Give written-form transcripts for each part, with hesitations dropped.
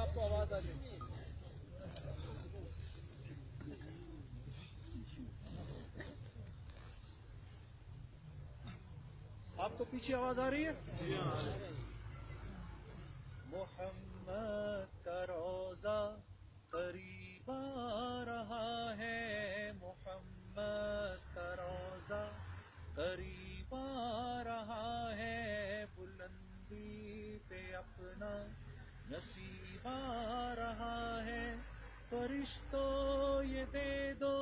आपको आवाज आ जाएगी। आपको पीछे आवाज आ रही है? जी हाँ। मोहम्मद का रोजा करीब आ रहा है, मोहम्मद का रोजा करीब आ रहा है, बुलंदी पे अपना नसीब आ रहा है। फरिश्तों ये दे दो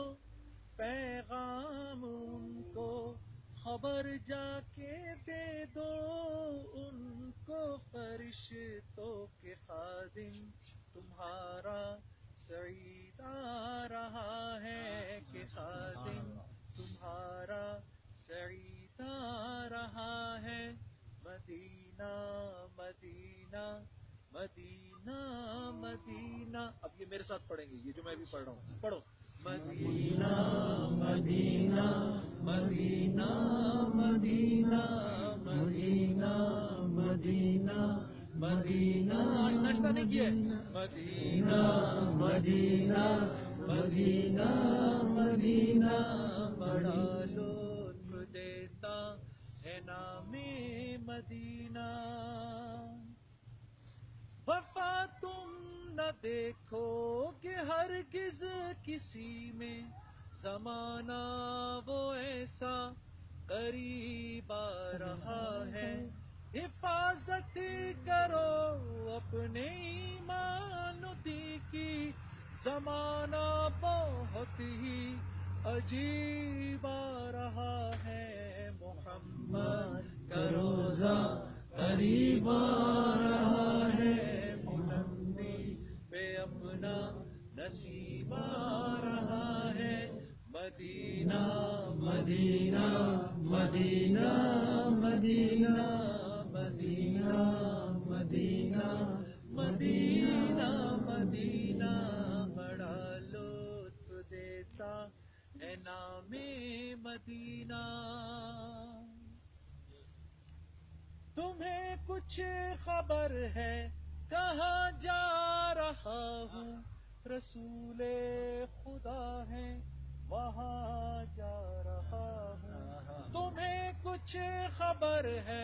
पैगाम उनको, खबर जाके दे दो उनको। फरिश्तों के खादिम तुम्हारा सईद आ रहा है, के खादिम तुम्हारा सईद आ रहा है। मदीना मदीना मदीना मदीना, अब ये मेरे साथ पढ़ेंगे, ये जो मैं भी पढ़ रहा हूँ, पढ़ो। Medina Medina Medina Medina Medina Medina Medina, नाश्ता नहीं किया है। मदीना मदीना मदीना मदीना, बड़ा लुत्फ देता है नामे मदीना। वफा तुम न देखोगे हरगिज़ किसी में, ज़माना वो ऐसा करीब आ रहा है। हिफाजत करो अपने ईमान की, ज़माना बहुत ही अजीब आ रहा है। मोहम्मद का रोज़ा करीब आ रहा है, अपना नसीब आ रहा है। Medina Medina Medina Medina Medina Medina Medina Medina, बड़ा लुत्फ देता है नामे मदीना। तुम्हें कुछ खबर है कहाँ जा रहा हूँ, रसूले खुदा है वहाँ जा रहा हूँ। तुम्हें कुछ खबर है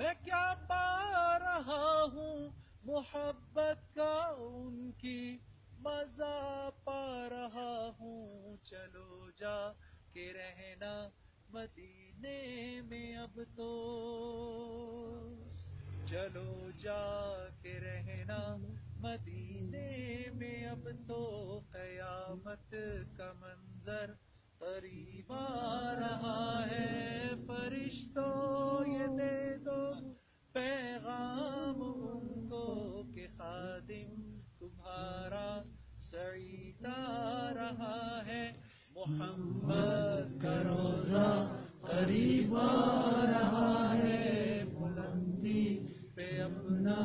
मैं क्या पा रहा हूँ, मोहब्बत का उनकी मजा पा रहा हूँ। चलो जा के रहना मदीने में अब तो, चलो जाके रहना मदीने में अब तो। कयामत का मंजर करीब आ रहा है, फरिश्तों ये दे दो पैगाम उनको, के खादिम तुम्हारा सईद आ रहा है। मोहम्मद का रोजा करीब आ रहा है, बुलंदी पे अपना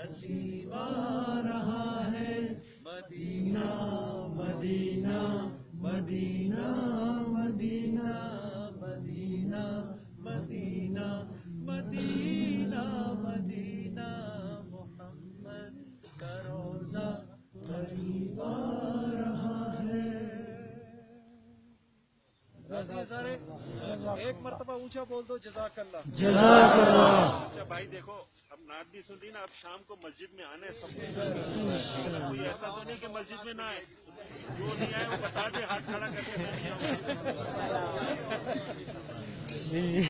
नसीब आ रहा है। Medina Medina Medina Medina Medina Medina Medina Medina, Mohammad का रोजा करीब आ रहा है। सारे एक मरतबा ऊंचा बोल दो, जज़ाकल्लाह जज़ाकल्लाह। अच्छा भाई देखो, अब नात भी सुन ली ना, अब शाम को मस्जिद में आने सब, कोई ऐसा तो नहीं कि मस्जिद में ना आए, जो नहीं आए वो बता दे, हाथ खड़ा करके